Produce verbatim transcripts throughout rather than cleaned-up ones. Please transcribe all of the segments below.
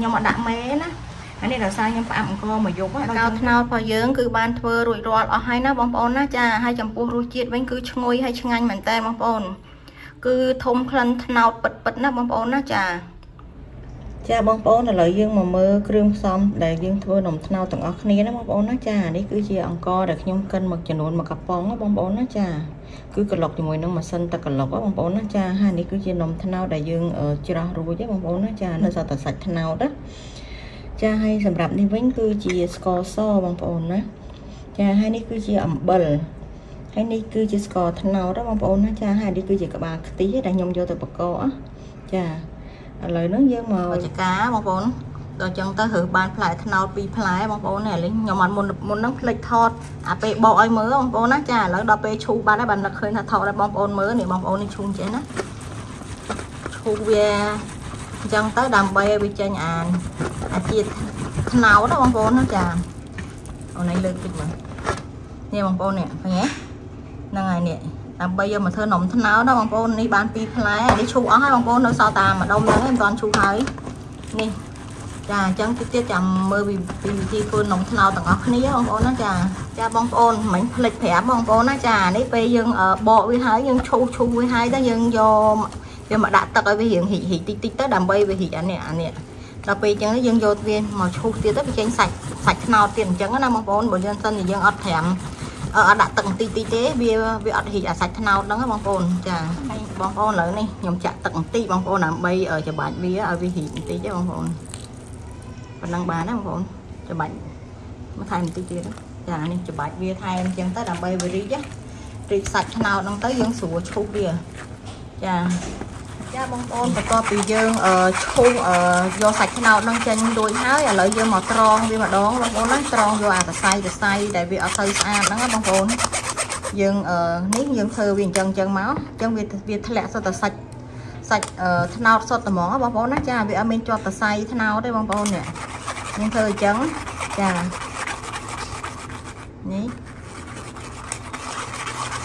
nhưng mà đặng mé na anh này là sao nhưng phạm co mà dùng cao nào phải dướng cứ ban thưa rồi rồi ở hai nó bóng bồn na cha hai chồng pu ruột chết vẫn cứ ngồi hay chừng anh mình tay bóng bồn cứ thông khăn nào bật bật na bóng bồn na cha cha bóng bồn là lợi dương mà mơ kêu xong để dương thưa nồng nào tận ở kia nó bóng bồn na cha đấy cứ gì ăn co để nhung cân mặc chèn nón mặc cặp bóng nó bóng bồn na cha cứ cật lộc thì mùi nó mà xanh ta cật lộc á bóng bồn na cha hai này cứ gì nồng nào đại dương ở chưa ra rồi chứ bóng bồn na cha nó sao ta sạch nào đó cha hay sầm rạp nên vẫn cứ chia score so bằng ồn á cha hay đi cứ chia ẩm bẩn hay đi cứ chia score thằng nào đó bằng ồn á cha hay đi cứ chia cả ba tí đã nhông vô từ bậc co á cha lời nói với mà rồi cá bằng ồn rồi chân ta thử bàn lại thằng nào bị lại bằng ồn này lính nhóm ăn một một nắm lịch thọt à pe bỏ ai mớ bằng ồn á cha lỡ đó pe chu ba đã bàn là khơi là thọ là bằng ồn mớ này bằng ồn này chung chế á chu về chân tới đầm bê bị chơi nhà à chị nào đó bằng bồn nó chà hồi nãy lên kịch mà nè bằng bồn nè phải nhé năng ngày nè làm bây giờ mà thơ nồng thế nào đó bằng bồn đi bán pi lá đi chu ở hai bằng bồn nó sao ta mà đông nữa em toàn chu thấy nè chà chân tiếp tiếp chầm mơ bị bị chi phun nồng thế nào tặng ngọc ní bằng bồn nó chà cha bằng bồn mình lịch thẻ bằng bồn nó chà đấy bây giờ ở bộ với hai nhưng chu chu với hai đó dân vô nhưng mà đã tật ở với hiện hỉ hỉ tích tích tới đầm bây về hỉ anh nè anh nè là vì chẳng nó dân vô viên mà chụp tiền tất chén sạch sạch nào tiền chẳng nó mong bốn bởi dân sân thì dân ọt thèm ở đã từng tí tí tế bia bị ọt thì đã sạch nào đó bóng bồn chà bóng bồn lớn này nhóm chặt từng tí bóng bồn làm bây ở cho bạn bia ở vì hỉ tí chứ bóng bồn còn đang bán đó bóng bồn cho bạn mà thay một tí tí đó chà nên cho bạn bia thay em chẳng tới đầm bây về đi chứ thì sạch nào đang tới dân sủa chụp bia chà cha bông ôn và co bị dương chu do sạch thế nào đang chân đuôi hái à lợi dương màu tròn vì mà đón bông ôn nó tròn do à ta say ta say tại vì ở tây an nó bông ôn dương ở nít dương thơ viền chân chân máu chân việt việt thạch lẹ sao ta sạch sạch thế nào sao ta mỏ bông ôn nó cha vì ở bên cho ta say thế nào đấy bông ôn nè nhưng thơ trắng cha nhí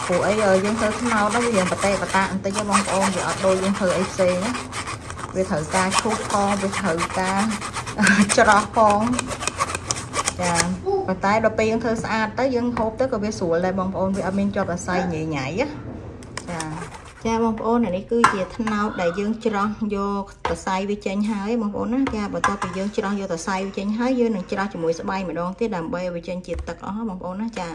của ấy ở dân thơ thế nào đó bây giờ bà tê bà ta anh cho mong ôn vợ đôi dân thơ ép xe nhé về thử ca thuốc con về thử ca cho đó con và bà tay đầu tiên thơ xa tới dân hộp tới có biết sủa lại mong ôn về ở bên cho bà say nhị nhảy á cha mong ôn này đi cứ về thế nào đại dương cho vô tờ say với trên hai mong ôn á cha bà ta bị dân cho vô tờ say với trên hai dương này cho đó chỉ mũi sẽ bay mà đoan tiết làm bê với trên chịt tật đó mong ôn á cha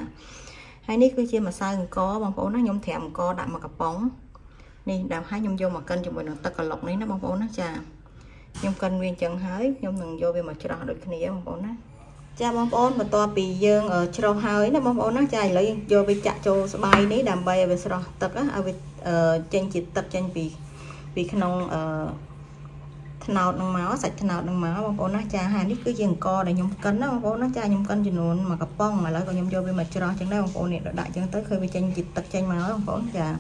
hai nít cứ chia mà sao có bằng phố nó nhung thèm co đạm mà cặp bóng đi đào hái nhung vô mà cân cho mình nó tất cả lọc đấy nó bằng phố nó trà nhung cân nguyên chân hái nhung đừng vô về mà cho đào được cái này bằng phố nó cha bằng phố mà to bì dương ở cho hái nó bằng phố nó trà lấy vô bị chặt cho bay đấy đàm bay về sau tập á ở trên chịt tập trên vì vì khả năng thằng nào đang máu sạch thằng nào đang máu bằng phố nó trà hai nít cứ dừng co để nhung cân nó bằng phố nó trà nhung cân cho nó mà cặp bóng mà lấy còn nhung vô về mà cho đào chẳng đây bằng phố này đã đại chẳng tới khơi về tranh chịt tập tranh máu bằng phố trà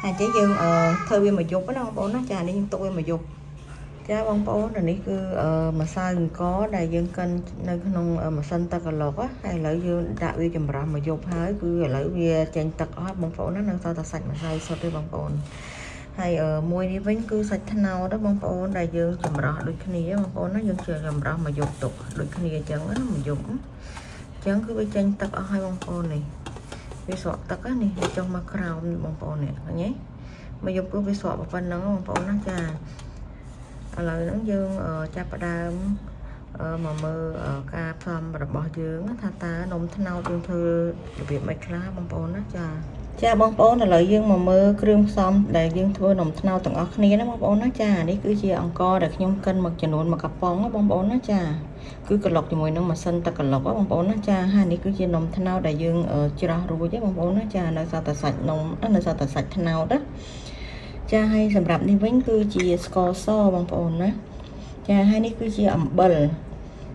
hai chế dương ờ thơ viên mà dục nó không bố nó trà đi nhưng tôi mà dục cái bông bố là đi cứ ờ, mà sai có đại dương kênh nơi không ờ, mà xanh ta còn lột á hay lợi dương đạo yêu chùm ra mà dục hái cứ lợi bia trên tật ở bông phổ nó nâng sao ta sạch mà sai so với bông bồn hay ở môi đi vẫn cứ sạch thế nào đó bông bồn đại dương chùm ra đôi khi bông bồn nó dương chờ chùm ra mà dục tục đôi khi chẳng á mà dục chẳng cứ bị trên tật ở hai bông bồn này vi sọ tắc á này trong mặt rau bằng phổ này nhé mà dùng cứ vi sọ bằng phần nắng bằng phổ nó trà lời nắng dương ở cha bà đam mà mơ ở ca phàm và bỏ dưỡng tha ta nông thế nào tương thư việc mạch lá bằng phổ nó trà cha bằng phổ là lợi dương mà mơ kêu xong đại dương thưa nông thế nào tặng ở kia nó bằng phổ nó trà đấy cứ chia ăn co đặt nhung cân mặc chèn nón mặc cặp bóng nó bằng phổ nó trà cứ cật lộc thì mùi nó mà xanh ta cật lộc á bằng bồn nó cha hai này cứ chia nồng thanh nào đại dương ở chưa ra rồi chứ bằng bồn nó cha là sao ta sạch nồng á là sao ta sạch thanh nào đó cha hay sầm rạp nên vẫn cứ chia score so bằng bồn á cha hai này cứ chia ẩm bẩn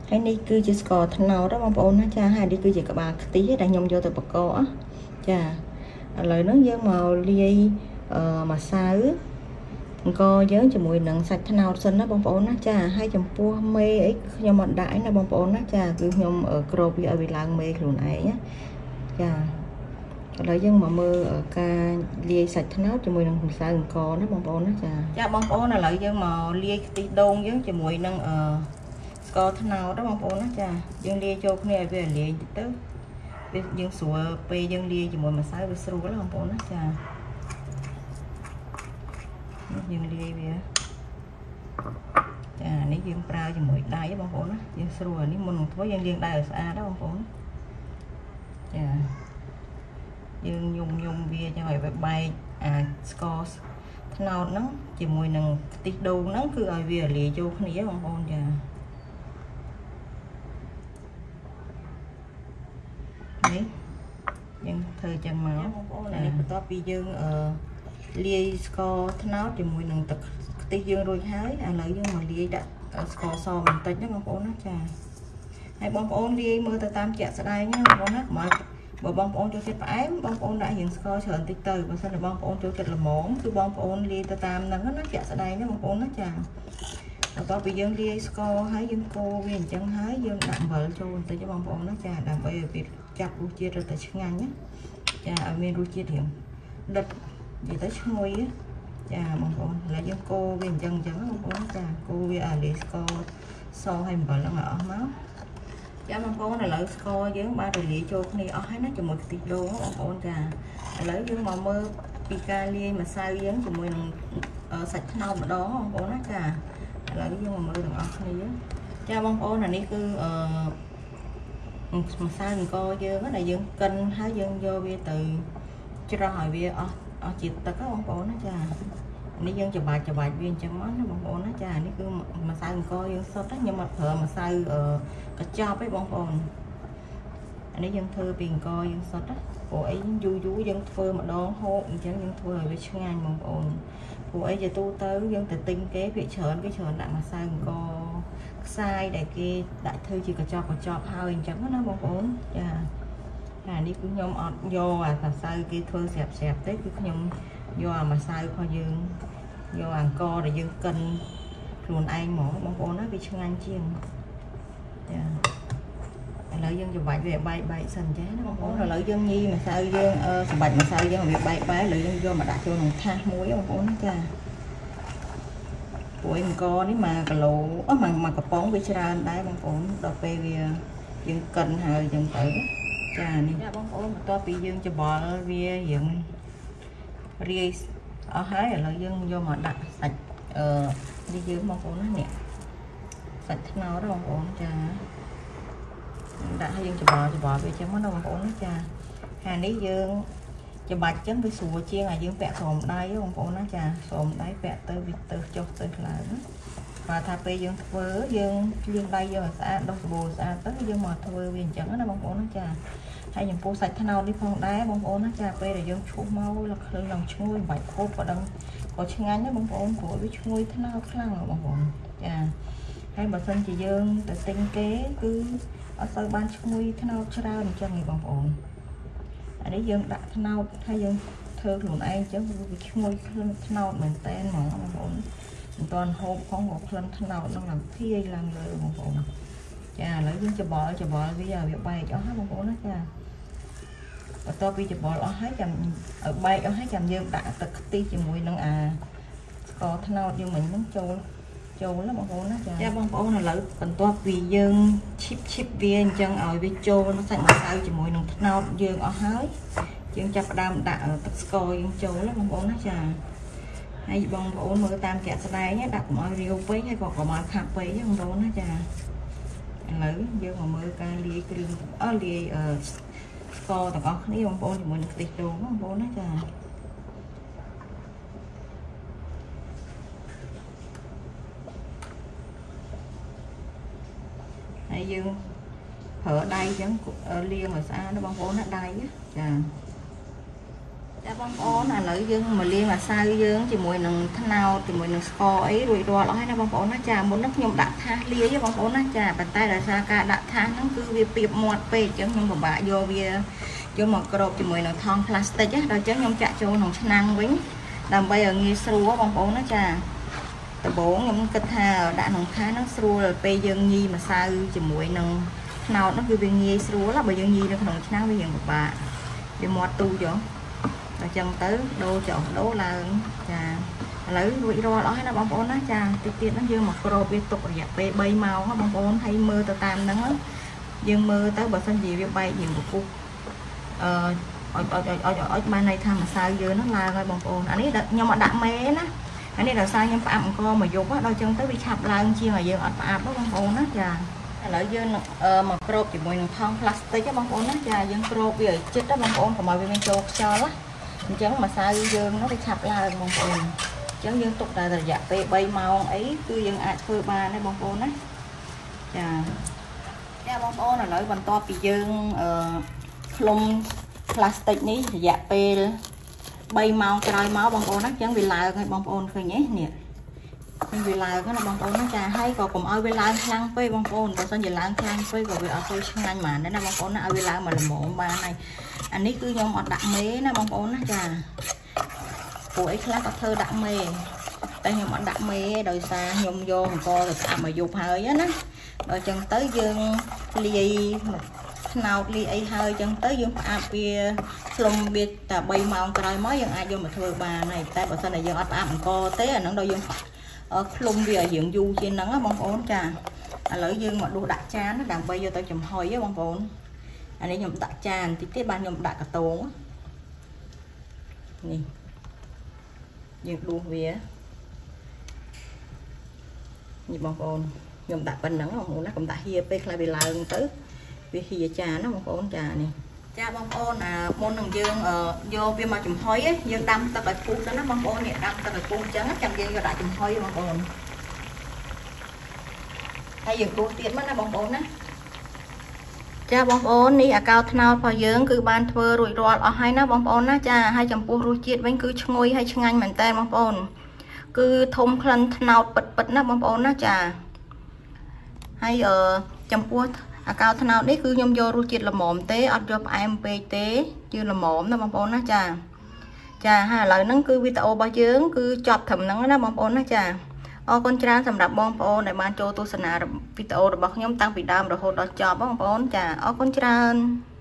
hai này cứ chia score thanh nào đó bằng bồn nó cha hai đi cứ chia cả ba tí đã nhông vô từ bậc co á cha lời nói với màu ly mà sao co giới cho mùi nặng sạch thế nào xinh nó bông bồn nó trà hai chồng pua mê ấy nhom mặn đãi là bông bồn nó trà cứ nhom ở Colombia bị lang mê luôn này nhá trà lợi dân mà mơ ở ca lia sạch thế nào cho mùi nặng sao co nó bông bồn nó trà trà bông bồn là lợi dân mà lia ti đôn với cho mùi nặng có thằng nào đó mà bố nó chả dương lia cho con này về lia tới dương sủa pe dương lia chỉ muốn mà sai với sủa là không bố nó chả dương lia về chả nấy dương prao chỉ mỗi đai với bố nó dương sủa nấy muốn thôi dương lia đai ở xa đó bố nó chả dương nhung nhung về cho phải bay à score thằng nào nó chỉ mùi nằng tít đầu nó cứ ở về lia cho con này không bố chả nhưng thời trang máu này có bị dương lia score tháo thì mùi nồng tật tây dương rồi hái à lấy dương mà lia đã score so mình tết nhá bông ôn chà hay bông ôn lia mưa từ tam chẹt sẽ đây nhá bông nát mọi bộ bông ôn cho cái phải bông ôn đã hiện score sờn tít từ và sau là bông ôn cho tịch là mỏng cứ bông ôn lia từ tam nắng nó chẹt sẽ đây nhá bông ôn nát chà còn có bị dương lia score hái dương cô viên chân hái dương đạm vợ cho tây cho bông ôn nát chà đạm vợ việt chặt rùi chia ra tới chừng ngắn nhé, chà ở miền rùi chia điểm đợt gì tới chui á, chà mong con là dân cô bên chân chân mong con chà cô về à để cô so hay vợ là ngỡ máu, chà mong con này lấy cô với ba rồi lì cho con này ở hai nó cho một tít đô mong con chà lấy với màu mơ picali mà sai với của mình ở sạch nâu mà đó mong con á chà lấy với màu mơ đừng ở này á, chà mong con này đi cứ mà sao mình coi chưa có đại dương kênh hái dân vô bia từ cho ra hỏi bia ở ở chị ta có bông bổ nó chà nãy dân chà bà chà bà viên chà món nó bông bổ nó chà nãy cứ mà sao mình coi dân sốt đó nhưng mà thợ mà sao ở cà cho với bông bồn nãy dân thưa tiền coi dân sốt đó cô ấy vui vui dân thưa mà đón hô chẳng dân thưa với chuyên ngành bông bồn cô ấy giờ tu tới dân tự tin kế vị chợ cái chợ đã mà sao mình coi sai để kia đại thư chỉ có cho có cho hai chấm nó bông ổn à à đi cũng nhom ọt vô à làm sao kia thôi xẹp xẹp tới cũng nhom vô à mà sai kho dương vô hàng co để dương cân luôn anh mỏ bông ổn nó bị xương anh chiên à lợi dân chụp bạch về bay bay sần chế nó bông ổn rồi lợi dân nhi mà sao dương chụp bạch mà sao dương việc bay bay lợi dân vô mà đặt vô nồng than muối bông ổn cha của em co đấy mà cà lụ ớ mà mà cà bóng với ra đấy bông ổn đọc về dân cần hay dân tử trà này bông ổn to bị dương cho bò vía dựng ria ở hái là dân vô mà đặt sạch ờ, đi dưới bông ổn nó nè sạch nó đó bông ổn trà đã hay dân cho bò cho bò về cho món đâu bông ổn trà hà lý dương cho bạch chấm với sủa chiên là dương vẽ sồm đây với ông cổ nó trà sồm đấy vẽ tới vịt từ cho tới là và thà pe dương vớ dương liên đây giờ xã đông bồ xã tới dương mò thôi viên chẳng nó bông cổ nó trà hay những cô sạch thế nào đi phong đá bông cổ nó trà pe để dương chú máu là khơi lòng chui bạch khô và đông có chân ngắn nhá bông cổ của với chui thế nào khăn là bông cổ trà hay bà sân chị dương tự tinh kế cứ ở sau ban chui thế nào cho ra mình cho người bông cổ để dân đặt thau thay dân thơ luôn ai chứ ngồi thau mình tên mà mình toàn hộp con một lần thau nó làm kia làm người một bộ chà lấy dân cho bò cho bò bây giờ việc bay cho hết một bộ nó chà và to bây giờ bò nó hết chầm ở bay nó hết chầm dương đã tật ti chỉ mùi nâng à có thau như mình muốn trâu trâu lắm một bộ nó chà chà bông bộ này lấy còn to vì dân chip chip viên chân ở với trâu nó sạch mà sao chỉ mùi nâng thau dương ở hết dương chập đam đã tắt coi dương châu lắm bông bông nó chà hay bông bông mưa tam kẹt đây nhé đặt mọi riêu với hay còn có mọi khạc với không bông nó chà lấy dương mà mưa cay lia kêu ở lia co tao có cái bông bông thì mình tịt đồ bông bông nó chà hay dương ở đây giống lia mà xa nó bông bông nó đây á chà đã bông ổn là lợi dương mà liên là sai dương thì mùi nằng thế nào thì mùi nằng score ấy rồi đo nó hay nó bông ổn nó chà muốn nó nhung đặt tha lia với bông ổn nó chà bàn tay là xa ca đặt tha nó cứ việc việc mọt về chứ nhưng mà bà vô bia vô một cái thì mùi nằng thon plastic á đó chứ nhung chạ cho nằng năng vĩnh làm bây giờ nghe sưu á bông ổn nó chà từ bố nhung kịch tha đã nằng khá nó sưu là pe dương nhi mà sai thì mùi nằng nào nó cứ về nghe sưu là bây giờ nhi nó nằng năng bây giờ một bà về mọt tu chỗ chân tới đô chọn đố là chà lấy đuổi rồi đó hay là bóng bóng nó chà tiết tiết nó dương một pro biết tục dẹp về bay màu nó bóng bóng hay mưa tờ tam nắng á dương mưa tới bờ phân gì việc bay nhiều một cục ở ở ở ở ban này tham mà sao dưa nó là rồi bóng bóng anh ấy đặt nhưng mà đã mé nó anh ấy là sao nhưng phạm co mà dục á đôi chân tới bị chạp là ông chi mà dương ở phạm nó bóng bóng nó chà lợi dương một pro thì mình thon plastic cho bóng bóng nó chà dương pro bây giờ chết đó bóng bóng của mọi viên chốt cho lắm chẳng mà sao dương nó bị chạp là bóng bóng chẳng dương tục là dạ về bay màu ấy cứ dương ai phơi ba đây bóng bóng đấy chà cái bóng bóng là lỗi bàn to bị dương lông plastic ní dạ về bay màu trời máu bóng bóng nó chẳng bị lại cái bóng bóng thôi nhé nè vì là cái là bóng bóng nó chà hay còn cùng ai về lại khăn phơi bóng bóng còn sao gì lại khăn phơi còn bị ở phơi khăn mà đấy là bóng bóng nó ai về lại mà là mộ ba này anh ấy cứ nhom ở đặt mé nó bóng bóng nó chà của ấy là thơ đặng mê tay nhom anh đặng mê đời xa nhom vô mà co rồi à mà dục hơi á nó rồi chân tới dương ly nào ly ấy hơi chân tới dương à bia lông bia tà bay màu trời mới dân ai vô mà thưa bà này tay bảo sao này dân à mà co té là nó đâu dương ở lông bia diện du trên nắng á bông ổn trà à, lỡ dương mà đu đặt cha nó đặng bay vô tao chùm hơi với bông ổn anh ấy nhom đặt cha thì tiếp ban nhom đặt cả tốn nè dương đua về như bông ồn nhom đặt bên nắng nó cũng đặt hia pe là bị lợn tới vì hia trà nó bông ồn trà này cha bông ồn là môn thằng dương ở vô viên mà chùm hói ấy dương đâm ta phải phun cho nó bông ồn nhẹ đâm ta phải phun trắng trăm dương vô đại chùm hói bông ồn hay dương đua tiền mất nó bông ồn á cha bông ồn ní à cao thao phò dương cứ ban thưa rồi rọt ở hai nó bông ồn á cha hai chấm pu ruột chết vẫn cứ ngồi hay chăng anh mình tay bông ồn cứ thông khăn thao bật bật nó bông ồn á cha hay ở chấm pu à cao thao đấy cứ nhom vô ruột chết là mồm té ăn cho em pe té chưa là mồm nó bông ồn á cha cha ha lại nó cứ video bao dương cứ chọc thầm nó nó bông ồn á cha ô con trai sầm đạp bông bò để ban cho tôi sân à video được bọc nhóm tăng bị đam rồi hột đọt chọp bông bò chả ô con trai.